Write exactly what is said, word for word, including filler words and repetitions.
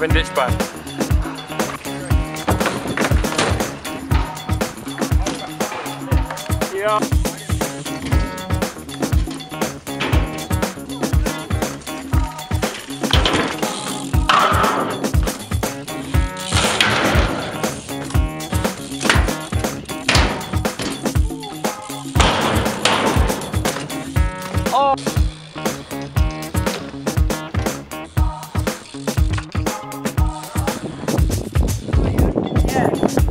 Robin Ditchburn. Yeah. Oh. Yeah.